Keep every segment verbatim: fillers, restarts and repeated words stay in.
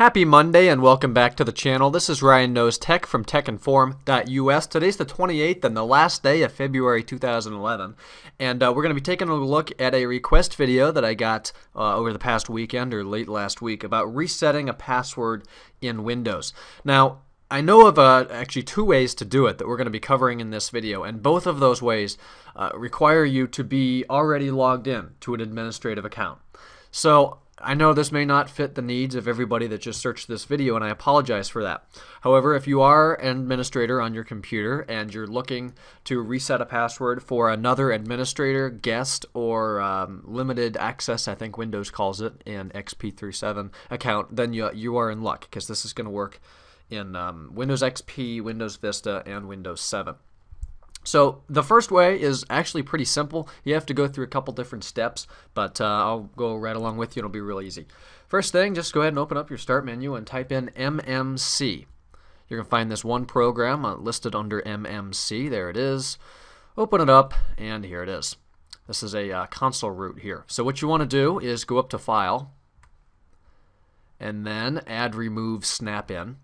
Happy Monday and welcome back to the channel. This is Ryan Knows Tech from tech inform dot U S. Today's the twenty-eighth and the last day of February two thousand eleven. And uh, we're going to be taking a look at a request video that I got uh, over the past weekend or late last week about resetting a password in Windows. Now, I know of uh, actually two ways to do it that we're going to be covering in this video, and both of those ways uh, require you to be already logged in to an administrative account. So I know this may not fit the needs of everybody that just searched this video, and I apologize for that. However, if you are an administrator on your computer and you're looking to reset a password for another administrator, guest, or um, limited access, I think Windows calls it, and X P thirty-seven account, then you, you are in luck, because this is going to work in um, Windows X P, Windows Vista, and Windows seven. So the first way is actually pretty simple. You have to go through a couple different steps, but uh, I'll go right along with you. It'll be real easy. First thing, just go ahead and open up your Start menu and type in M M C. You're going to find this one program listed under M M C. There it is. Open it up, and here it is. This is a uh, console root here. So what you want to do is go up to File, and then Add Remove Snap In.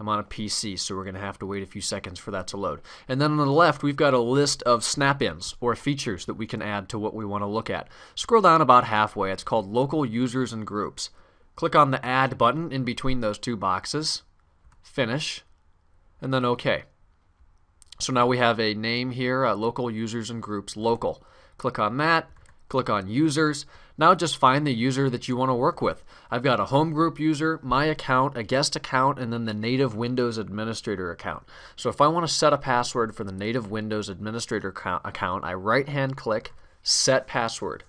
I'm on a P C, so we're going to have to wait a few seconds for that to load. And then on the left, we've got a list of snap-ins, or features that we can add to what we want to look at. Scroll down about halfway. It's called Local Users and Groups. Click on the Add button in between those two boxes, Finish, and then OK. So now we have a name here, uh, Local Users and Groups, Local. Click on that. Click on Users. Now just find the user that you want to work with. I've got a home group user, my account, a guest account, and then the native Windows administrator account. So if I want to set a password for the native Windows administrator account, I right-hand click Set Password.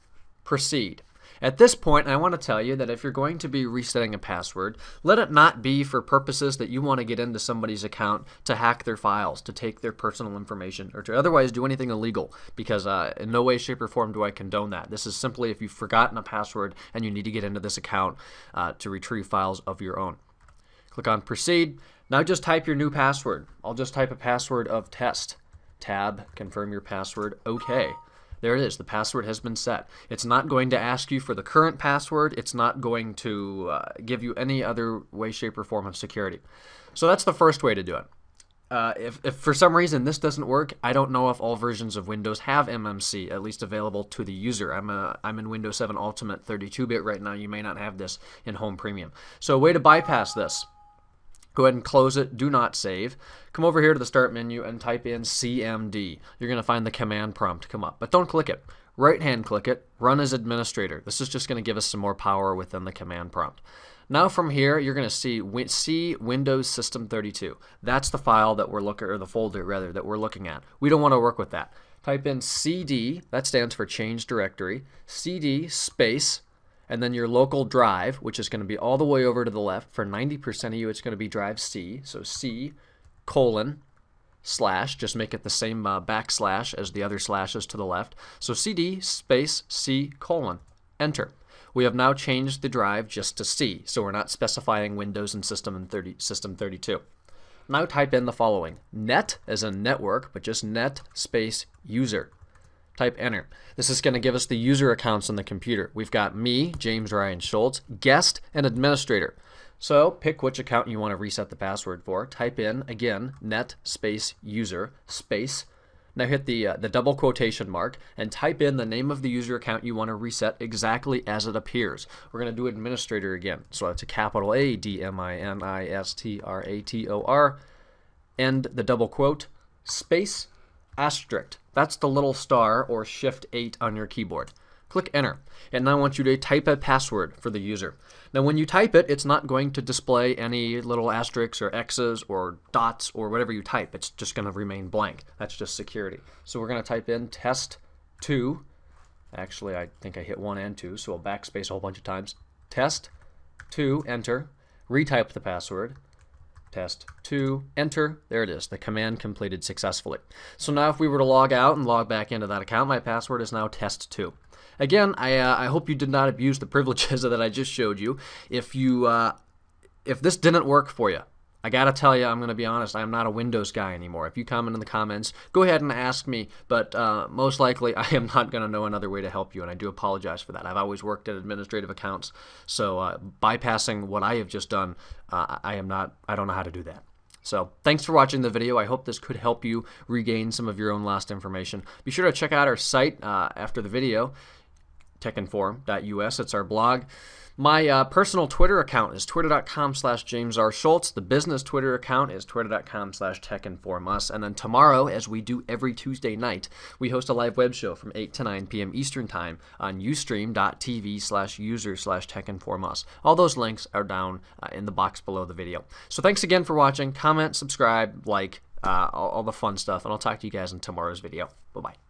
Proceed. At this point, I want to tell you that if you're going to be resetting a password, let it not be for purposes that you want to get into somebody's account to hack their files, to take their personal information, or to otherwise do anything illegal, because uh, in no way, shape, or form do I condone that. This is simply if you've forgotten a password and you need to get into this account uh, to retrieve files of your own. Click on Proceed. Now just type your new password. I'll just type a password of test. Tab, confirm your password, OK. There it is. The password has been set. It's not going to ask you for the current password. It's not going to uh, give you any other way, shape, or form of security. So that's the first way to do it. Uh, if, if for some reason this doesn't work, I don't know if all versions of Windows have M M C, at least available to the user. I'm, a, I'm in Windows seven Ultimate thirty-two bit right now. You may not have this in Home Premium. So a way to bypass this. Go ahead and close it. Do not save. Come over here to the Start menu and type in C M D. You're going to find the command prompt come up, but don't click it. Right-hand click it. Run as administrator. This is just going to give us some more power within the command prompt. Now from here, you're going to see C Windows System thirty-two. That's the file that we're looking, or the folder rather, that we're looking at. We don't want to work with that. Type in C D. That stands for Change Directory. C D space. And then your local drive, which is going to be all the way over to the left. For ninety percent of you, it's going to be drive C. So C colon slash, just make it the same uh, backslash as the other slashes to the left. So C D space C colon, enter. We have now changed the drive just to C, so we're not specifying Windows and System, and thirty, System thirty-two. Now type in the following, net as in network, but just net space user. Type enter. This is going to give us the user accounts on the computer. We've got me, James Ryan Schultz, guest, and administrator. So pick which account you want to reset the password for. Type in, again, net space user space. Now hit the, uh, the double quotation mark and type in the name of the user account you want to reset exactly as it appears. We're going to do administrator again. So it's a capital A, D M I N I S T R A T O R, and the double quote, space, asterisk. That's the little star or shift eight on your keyboard. Click enter. And now I want you to type a password for the user. Now when you type it, it's not going to display any little asterisks or X's or dots or whatever you type. It's just going to remain blank. That's just security. So we're going to type in test two. Actually, I think I hit one and two, so I'll backspace a whole bunch of times. test two, enter. Retype the password. test two, enter. There it is. The command completed successfully. So now if we were to log out and log back into that account, my password is now test two. Again, I, uh, I hope you did not abuse the privileges that I just showed you. If you, uh, if this didn't work for you, I gotta tell you, I'm gonna be honest, I'm not a Windows guy anymore. If you comment in the comments, go ahead and ask me, but uh, most likely I am not gonna know another way to help you, and I do apologize for that. I've always worked at administrative accounts, so uh, bypassing what I have just done, uh, I am not, I don't know how to do that. So thanks for watching the video. I hope this could help you regain some of your own lost information. Be sure to check out our site uh, after the video, tech inform dot U S. It's our blog. My uh, personal Twitter account is twitter dot com slash james r schultz. The business Twitter account is twitter dot com slash tech inform us. And then tomorrow, as we do every Tuesday night, we host a live web show from eight to nine P M Eastern Time on ustream dot T V slash user slash tech inform us. All those links are down uh, in the box below the video. So thanks again for watching. Comment, subscribe, like, uh, all, all the fun stuff. And I'll talk to you guys in tomorrow's video. Bye-bye.